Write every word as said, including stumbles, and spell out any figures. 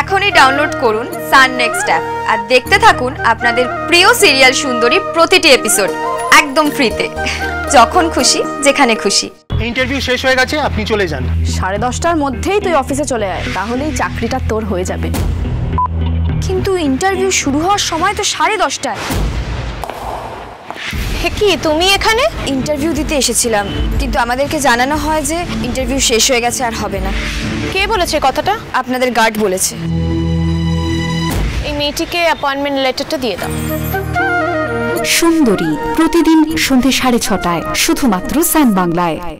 এখনই ডাউনলোড করুন সান next app আর দেখতে থাকুন আপনাদের প্রিয় সিরিয়াল সুন্দরী প্রতিটি এপিসোড একদম ফ্রিতে, যখন খুশি যেখানে খুশি। ইন্টারভিউ শেষ হয়ে গেছে, আপনি চলে যান। সাড়ে দশটার মধ্যেই তুই অফিসে চলে আয়, তাহলেই চাকরিটা তোর হয়ে যাবে। কিন্তু ইন্টারভিউ শুরু হওয়ার সময় তো সাড়ে দশটায়। কি তুমি এখানে? ইন্টারভিউ দিতে এসেছিলাম, কিন্তু আমাদেরকে জানানো হয় যে ইন্টারভিউ শেষ হয়ে গেছে আর হবে না। কে বলেছে কথাটা? আপনাদের গার্ড বলেছে। এই মেয়েটিকে অ্যাপয়েন্টমেন্ট লেটারটা দিয়ে দাও। সুন্দরী প্রতিদিন সন্ধ্যে সাড়ে ছটায় শুধুমাত্র সান বাংলায়।